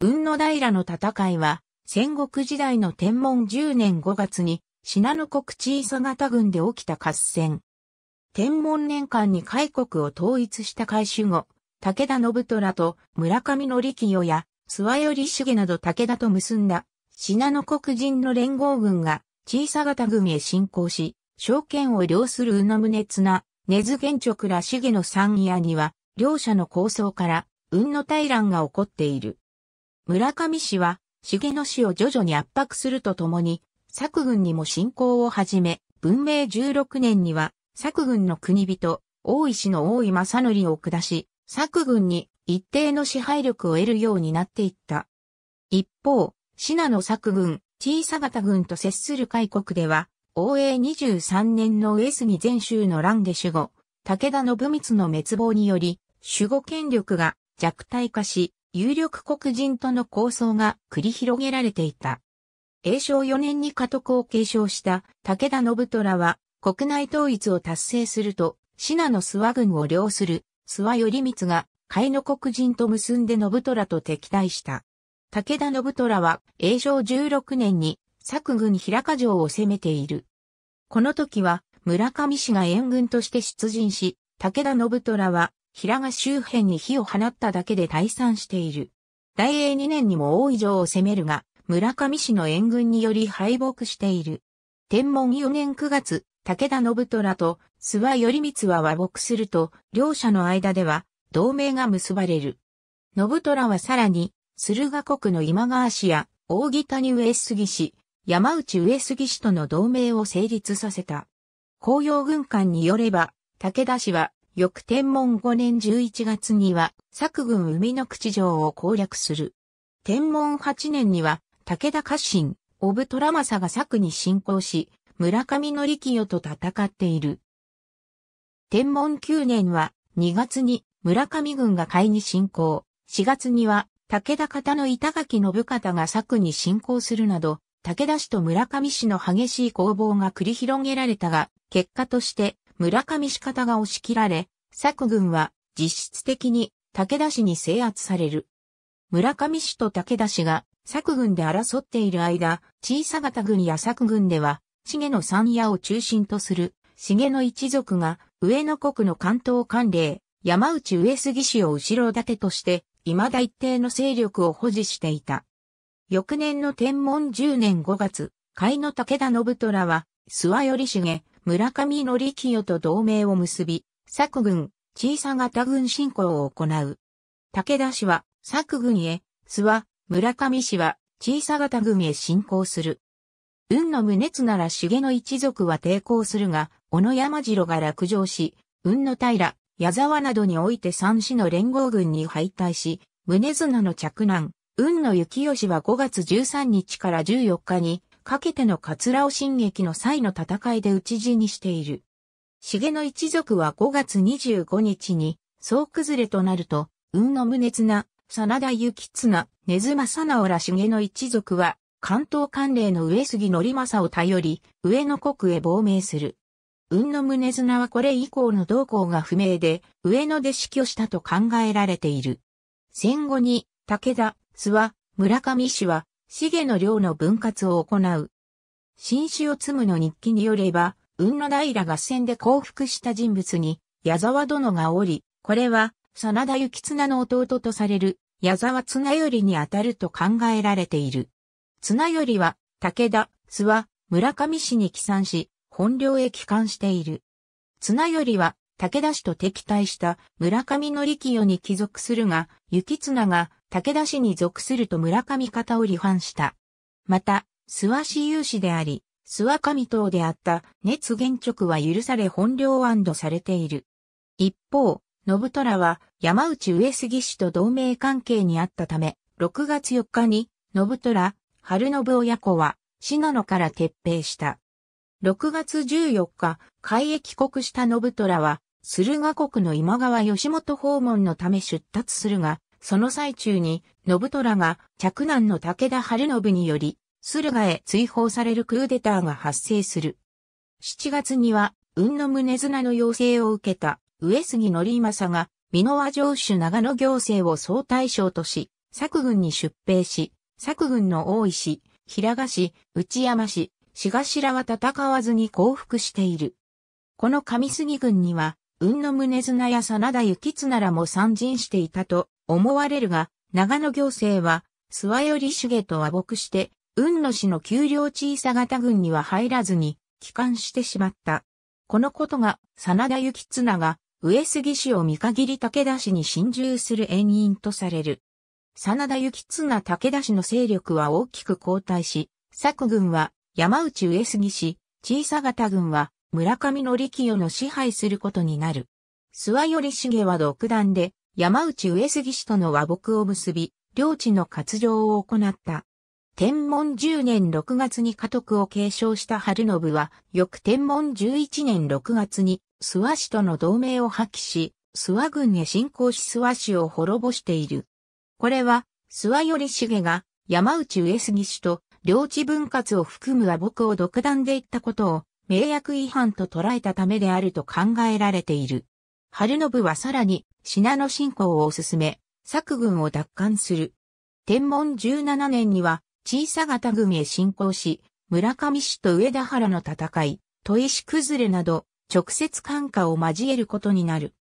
雲の平の戦いは、戦国時代の天文10年5月に、信濃国小佐方郡で起きた合戦。天文年間に開国を統一した開州後、武田信虎と村上則清や諏訪頼重など武田と結んだ、信濃国人の連合軍が小佐方郡へ侵攻し、商県を領する宇野宗綱、根津元直ら重の山野には、両者の抗争から、雲の大乱が起こっている。村上氏は、重の氏を徐々に圧迫するとともに、作軍にも侵攻を始め、文明16年には、作軍の国人、大石の大井正則を下し、作軍に一定の支配力を得るようになっていった。一方、信濃作軍、小佐方軍と接する開国では、応永23年の上杉全州の乱で守護、武田信光の滅亡により、守護権力が弱体化し、有力国人との抗争が繰り広げられていた。永正4年に家督を継承した武田信虎は国内統一を達成すると、信濃諏訪郡を領する諏訪頼光が甲斐の国人と結んで信虎と敵対した。武田信虎は永正16年に作郡平鹿城を攻めている。この時は村上氏が援軍として出陣し、武田信虎は平賀周辺に火を放っただけで退散している。大永2年にも大井城を攻めるが、村上氏の援軍により敗北している。天文4年9月、武田信虎と諏訪頼光は和睦すると、両者の間では同盟が結ばれる。信虎はさらに、駿河国の今川氏や扇谷上杉氏、山内上杉氏との同盟を成立させた。甲陽軍鑑によれば、武田氏は、翌天文5年11月には、作郡海の口城を攻略する。天文8年には、武田家臣、信虎政が作に侵攻し、村上則清と戦っている。天文9年は、2月に村上軍が甲斐に侵攻、4月には、武田方の板垣信方が作に侵攻するなど、武田氏と村上氏の激しい攻防が繰り広げられたが、結果として、村上氏方が押し切られ、作軍は実質的に武田氏に制圧される。村上氏と武田氏が作軍で争っている間、小佐方軍や作軍では、重の山野を中心とする重の一族が上野国の関東管領、山内上杉氏を後ろ盾として、未だ一定の勢力を保持していた。翌年の天文10年5月、甲斐の武田信虎は、諏訪頼重、村上則清と同盟を結び、作郡、小佐方郡侵攻を行う。武田氏は作郡へ、諏訪、村上氏は小佐方郡へ侵攻する。雲の宗綱ら重の一族は抵抗するが、小野山次郎が落城し、雲の平、矢沢などにおいて3氏の連合軍に敗退し、宗綱の嫡男、雲の幸義は5月13日から14日に、かけての葛尾進撃の際の戦いで討ち死にしている。重の一族は5月25日に、総崩れとなると、雲の宗綱、真田幸綱、根津正直ら重の一族は、関東管領の上杉則政を頼り、上野国へ亡命する。雲の宗綱はこれ以降の動向が不明で、上野で死去したと考えられている。戦後に、武田、諏訪、村上氏は、重の領の分割を行う。新種を積むの日記によれば、雲の平合戦で降伏した人物に、矢沢殿がおり、これは、真田幸綱の弟とされる、矢沢綱頼にあたると考えられている。綱頼は、武田、諏訪、村上氏に帰参し、本領へ帰還している。綱頼は、武田氏と敵対した村上則清に帰属するが、幸綱が、武田氏に属すると村上方を離反した。また、諏訪氏有志であり、諏訪上党であった根津元直は許され本領を安堵されている。一方、信虎は山内上杉氏と同盟関係にあったため、6月4日に信虎、晴信親子は信濃から撤兵した。6月14日、甲斐へ帰国した信虎は、駿河国の今川義元訪問のため出立するが、その最中に、信虎が、嫡男の武田晴信により、駿河へ追放されるクーデターが発生する。7月には、雲の宗綱の要請を受けた、上杉則政が、美濃和城主長野行政を総大将とし、佐久郡に出兵し、佐久郡の大井市、平賀市、内山市、志賀白は戦わずに降伏している。この上杉軍には、海野宗綱や真田幸綱らも参陣していたと思われるが、長野行政は、諏訪頼重と和睦して、海野氏の丘陵地伊佐方軍には入らずに、帰還してしまった。このことが、真田幸綱が、上杉氏を見限り武田氏に進駐する遠因とされる。真田幸綱武田氏の勢力は大きく後退し、佐久軍は山内上杉氏、地伊佐方軍は村上範清の支配することになる。諏訪頼重は独断で山内上杉氏との和睦を結び、領地の割譲を行った。天文10年6月に家督を継承した晴信は、翌天文11年6月に諏訪氏との同盟を破棄し、諏訪軍へ侵攻し諏訪氏を滅ぼしている。これは、諏訪頼重が山内上杉氏と領地分割を含む和睦を独断で言ったことを盟約違反と捉えたためであると考えられている。晴信はさらに信濃侵攻を進め、佐久軍を奪還する。天文17年には地伊佐方軍へ侵攻し、村上氏と上田原の戦い、砥石崩れなど直接関係を交えることになる。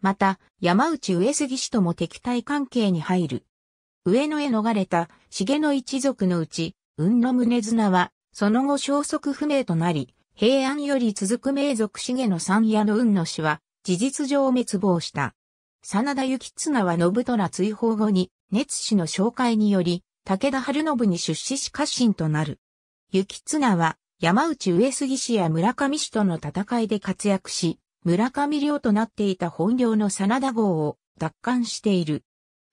また、山内上杉氏とも敵対関係に入る。上野へ逃れた重野一族のうち、海野宗綱は、その後消息不明となり、平安より続く名族重野三家の海野氏は、事実上滅亡した。真田幸綱は信虎追放後に、熱氏の紹介により、武田晴信に出仕し家臣となる。幸綱は、山内上杉氏や村上氏との戦いで活躍し、村上領となっていた本領の真田郷を奪還している。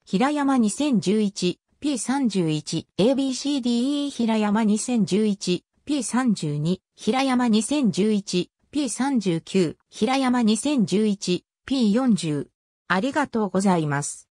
平山 2011P31 ABCDE 平山 2011P32 平山 2011P39 平山 2011P40 ありがとうございます。